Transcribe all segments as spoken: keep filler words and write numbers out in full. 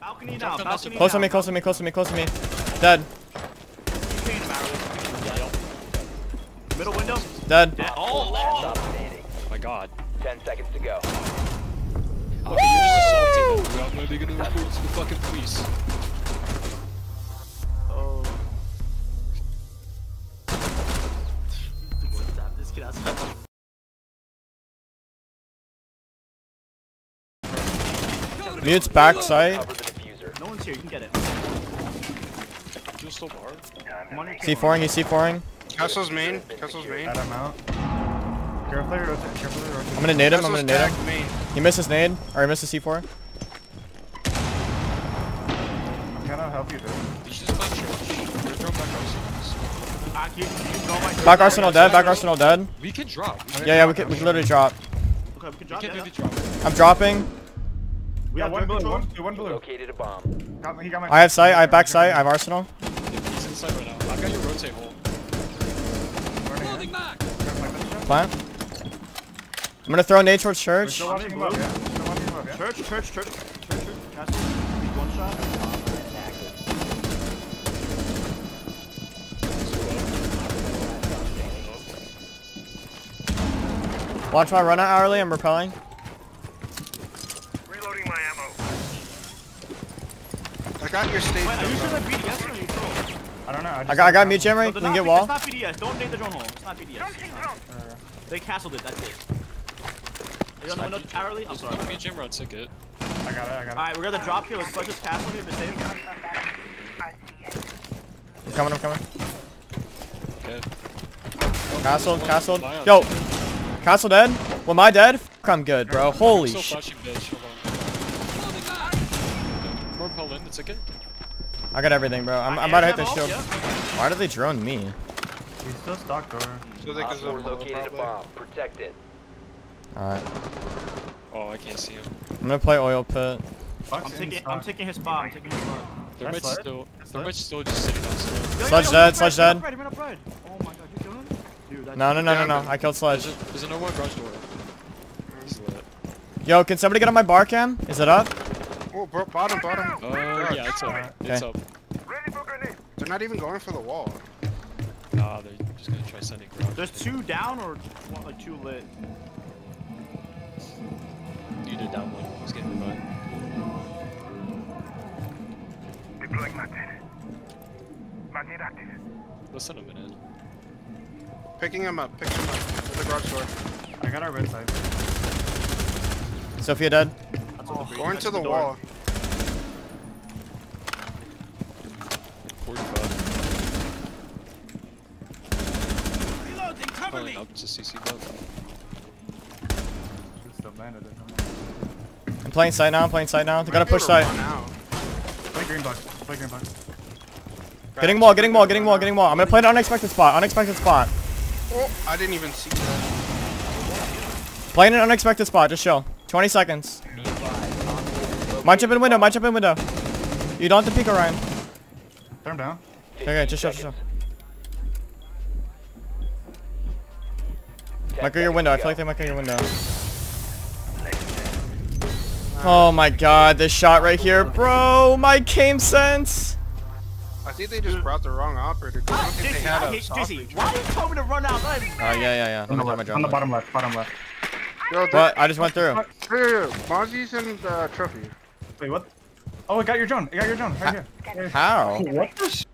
Balcony now. Balcony close now. to me, close to me, close to me, close to me. Dead. Middle window. Dead. Dead. Oh, oh. My God. Ten seconds to go. Woo! I'm gonna be gonna report to the fucking police. Oh. This kid has. Mute's backside. No one's here, you can get it. C four-ing, he's C four-ing. Castle's main. Castle's main. I don't know. Carefully rotate, carefully rotate. I'm gonna nade him, I'm gonna nade him. Main. He missed his nade, or he missed his C four. I'm gonna help you, dude. Back Arsenal dead, back Arsenal dead. We can drop. We can yeah, yeah, we can, we can literally drop. Okay, we can drop. We can yeah, drop. I'm dropping. We yeah, have one blue, one blue, one blue. Located a bomb. Got me, he got my I have sight, I have back sight, I have Arsenal. He's inside right now. I've got your rotate hole. Plant. I'm gonna throw a nade towards church. Church, church, church, church, church. One shot. Watch my run out hourly, I'm repelling. I got your stage. Wait, are you sure that B D S or are you troll? I don't know. I, I got, I got mute jammer. So we can get wall. It's not B D S. Don't take the drone hole. It's not B D S. It's not. They castled it. That's it. They don't have enough hourly. I'm sorry. Mute jammer. I'll take it. I got it. I got it. Alright, we're gonna drop here. Let's push this castle here. I'm coming. I'm coming. Okay. Castle. Castle. Yo. Castle dead. Well, my dead? F I'm good, bro. Holy shit. In, it's okay. I got everything, bro. I'm, I'm about to hit this shield. Yeah. Why did they drone me? He's still stuck, or? So they can locate a bomb. Protect it. Alright. Oh, I can't see him. I'm gonna play oil pit. I'm taking, I'm taking his bomb. I'm taking his bomb. They're much still, they're much still just sitting on still. Sledge dead, Sledge dead. Oh my God, you killing him? Dude, no, no, no, no, no. I killed Sledge. There's no more garage door. Yo, can somebody get on my bar cam? Is it up? Oh, bro, bottom, bottom. Oh, uh, yeah, it's up. Okay. It's up. They're not even going for the wall. Nah, they're just gonna try sending ground. There's two down or two lit? You did down one. He's getting revived. They're blowing my net. My net active. Let's send him in. Picking him up, picking him up. With the garage door. I got our red side. Sophia dead. Oh, going to the, the wall. Reloading, cover me. Up to C C I'm playing side now. I'm playing side now. They gotta push side. Play green box. Play green box. Getting wall. Getting wall. Getting wall. Getting wall. I'm gonna play an unexpected spot. Unexpected spot. Oh, I didn't even see that. Playing an unexpected spot. Just chill. twenty seconds. Might jump in window, might jump in window. You don't have to peek Orion. Turn him down. Okay, just shut, shut. Might go your window, I feel like they might go your window. Oh my God, this shot right here, bro, my game sense. I think they just brought the wrong operator. I don't think they had a Jizzy, why did you tell me to run out? Oh, yeah, yeah, yeah. On the, on the bottom left, bottom left. Yo, what? I just went through. Here, Mozzie's and uh, Trophy. Wait, what? Oh, I got your drone. I got your drone. Right here. How? What the shit?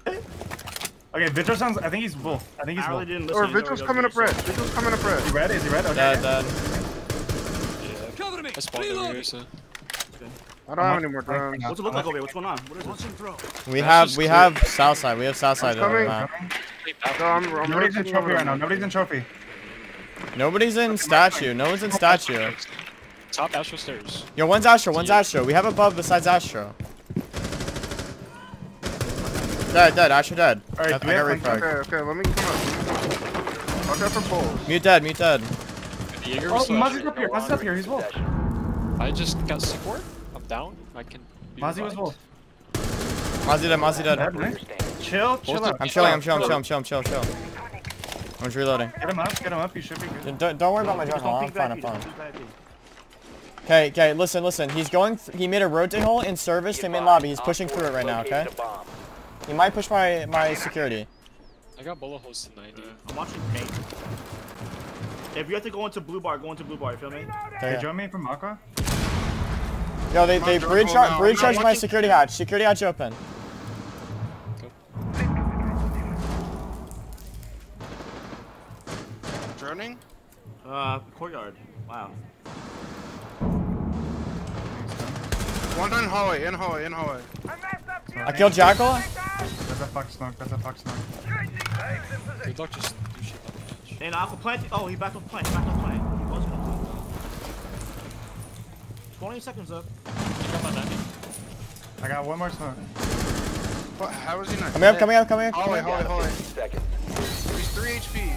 Okay, Vigil sounds. I think he's wolf. I think he's wolf. Or Vigil's coming up red. Vigil's coming up red. Is he red? Is he red? Okay. Dead, dead. Yeah. Cover me. I spawned over here, so. I don't have any more drones. What's it look like over here? What's going on? What is what's We have, we have south side. We have south side. Coming. Nobody's in Trophy right now. Nobody's in Trophy. Nobody's in statue. No one's in statue. Top Astro stairs. Yo, one's Astro, one's yeah. Astro. We have above besides Astro. Dead, dead, Astro dead. Alright, I got refrag. Okay, okay, let me come up. Watch out for poles. Mute dead, mute dead. Oh, Mazzy's up here, Mazzy's up here, he's wolf. I just got support. I'm down. I can. Mazzy was wolf. Mazzy dead, Mazzy dead. Chill, chill out. I'm chilling, I'm chilling, I'm chilling, I'm chilling, I'm chilling. I'm just reloading. Get him up, get him up, you should be good. Don't, don't worry about my drone. I'm fine, I'm fine. Okay, okay, listen, listen. He's going, th he made a rotate hole in service to main lobby. He's pushing through it right now, okay? He might push my, my security. I got bullet holes tonight, dude. I'm watching paint. If you have to go into blue bar, go into blue bar, you feel me? They yeah. join me from Maka? Yo, they, they breach charge my security hatch. Security hatch open. Go. Droning? Uh, courtyard. Wow. One in hallway, in hallway, in hallway. I killed Jackal. There's a fuck smoke, there's a fuck smoke. Dude, Doc just do shit on the edge. And Aqua plant. Oh, he back on plant, back on plant. He was gonna plant. twenty seconds up. I got my landing. I got one more smoke. What? How was he not? Coming up, coming up, coming up. Hallway, hallway, hallway. Seconds. He's three H P.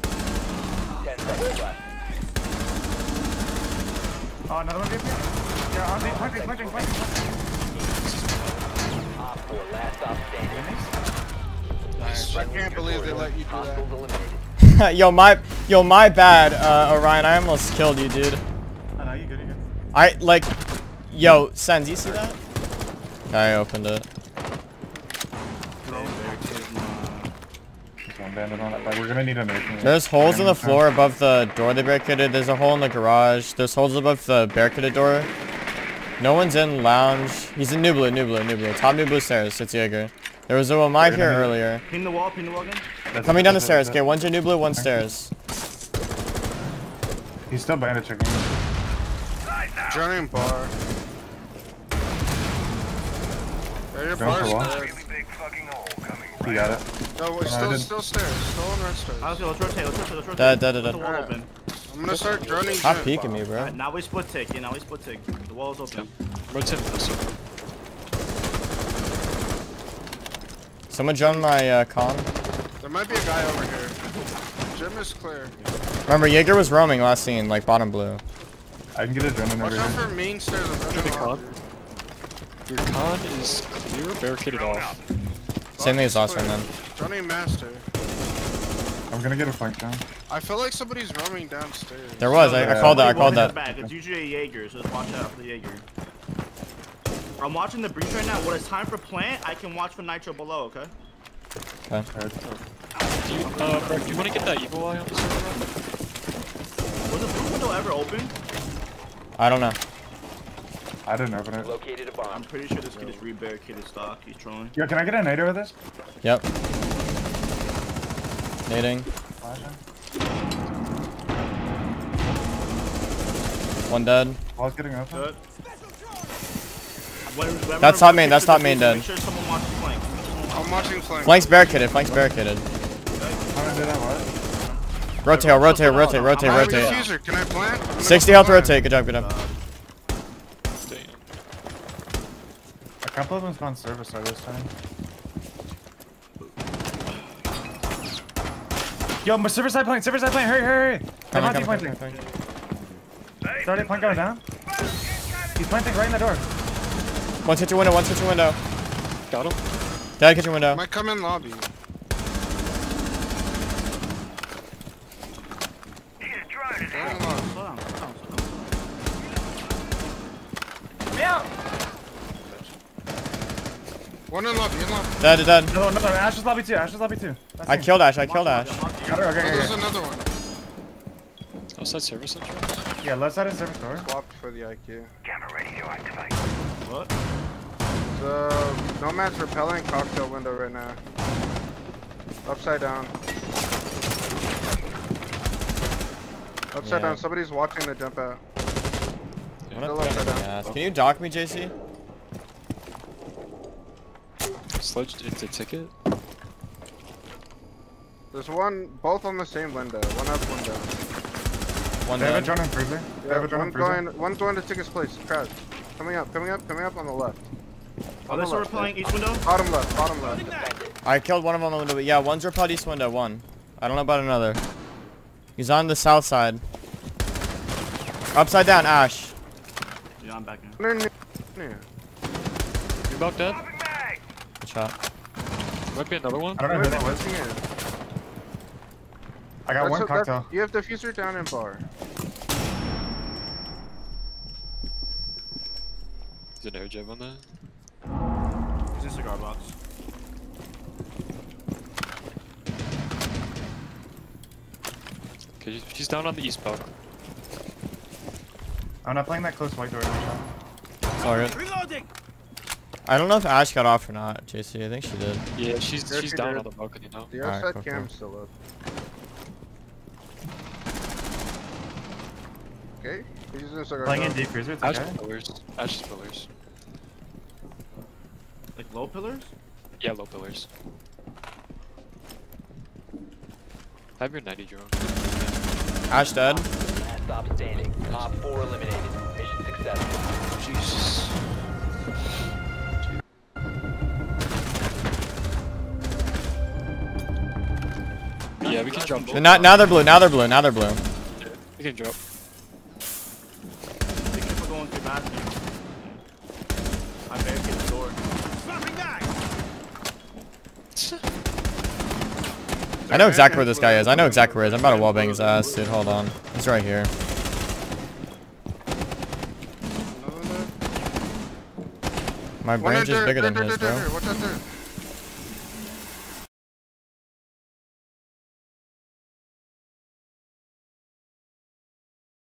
ten seconds left. Oh, another one did me? Yeah, I'm in, I'm in, I'm in, I'm in. I can't believe they let you do that. Yo, my, yo, my bad, uh, Orion. I almost killed you, dude. I know, you're good, you're good. I, like, yo, Sans, you see that? I opened it. We're gonna need a There's holes in the floor above the door they barricaded. There's a hole in the garage. There's holes above the barricaded door. No one's in lounge. He's in new blue, new blue, new blue. Top new blue stairs. It's Jaeger. There was a Womai here earlier. Pin the wall, pin the wall again. That's Coming it, down the it, stairs. Okay, one's your new blue, one's stairs. He's still bandaging. Journey bar. Right bar still. Big fucking hole coming. You got it. No, we're still, still stairs. Still in red stairs. I'll let's rotate, let's rotate, let's rotate. Da, da, da, da. Right. Open. I'm gonna start droning. Stop peeking me, bro. Right, now we split tick. Yeah, now we split tick. The wall is open. Yep. Rotate this one. Someone jump my uh, con. There might be a guy over here. Gym is clear. Remember, Jaeger was roaming last scene, like bottom blue. I can get a drone in there. Watch out for main stairs. Your con is clear, barricaded off. Same thing as last one, then. Johnny Master. I'm gonna get a flank down. I feel like somebody's roaming downstairs. There was. I, I called that. I called that. It's usually a Jaeger, so just watch out for the Jaeger. I'm watching the breach right now. When it's time for plant, I can watch for Nitro below, okay? Okay. Do you, uh, Brett, do you want to get that evil eye on the server? Was the blue window ever open? I don't know. I didn't open it. Located a bomb. I'm pretty sure this kid is re-barricaded stock. He's trolling. Yo, can I get a nader with this? Yep. Nading. One dead. I was getting open. Good. That's not main. That's not main dead. Sure flank. I'm watching flank. Flank's barricaded. Flank's barricaded. Rotate, rotate, rotate, rotate, rotate. Can I plant? sixty health, rotate. Good job, good job. A couple of them's gone service side this time. Yo, my service side plane, service side plane, hurry, hurry, hurry! I'm on planting. Started plank going down. He's planting right in the door. One's hit your window, one's hit your window. Got him. Dad, hit your window. Might come in lobby. He is trying to hang on. Slow down, slow down, slow down. Me out! One in lobby, in lobby. Dead, dead. No, another no, Ash's lobby too, Ash's lobby too. That's I him. killed Ash, I killed Ash. Okay, okay, okay. There's another one. Outside service entrance? Yeah, left side is service door. Swapped for the I Q. Camera ready to activate. What? The Nomad's repelling cocktail window right now. Upside down. Upside yeah. down, somebody's watching the jump out. Yeah. Upside down. Oh. Can you dock me, J C? Sledged into ticket. There's one, both on the same window. One up, one down. One they have a drone in freezer. They have a drone in freezer. One's going to ticket's place. Crowd. Coming up, coming up, coming up on the left. Oh, they're still repelling east window? Bottom left, bottom left. I killed one of them on the window, but yeah, one's repelled east window, one. I don't know about another. He's on the south side. Upside down, Ash. Yeah, I'm back now. You both dead? Shot. Might be another one. I don't know who that was. I got That's one cocktail. You have diffuser down in bar. Did an air jab on that? He's in a cigar box. Okay, she's down on the east block. I'm not playing that close white door. Sorry. Reloading! I don't know if Ash got off or not, J C. I think she did. Yeah, she's she's, she's down did. on the balcony now. The outside right, cool, cam's cool. still up. Okay. He's using a cigar. Playing in deep freezer. Ash okay. pillars. Ash's pillars. Like low pillars? Yeah, low pillars. Have your ninety drone. Ash dead. Last op standing. Top four eliminated. Mission successful. Jesus. Yeah, we can jump. They're not, now they're blue, now they're blue, now they're blue. Yeah, we can jump. I barricade the door. I know exactly where this guy is. I know exactly where he is. I'm about to wallbang his ass, dude. Hold on. He's right here. My brain's just bigger than his, bro.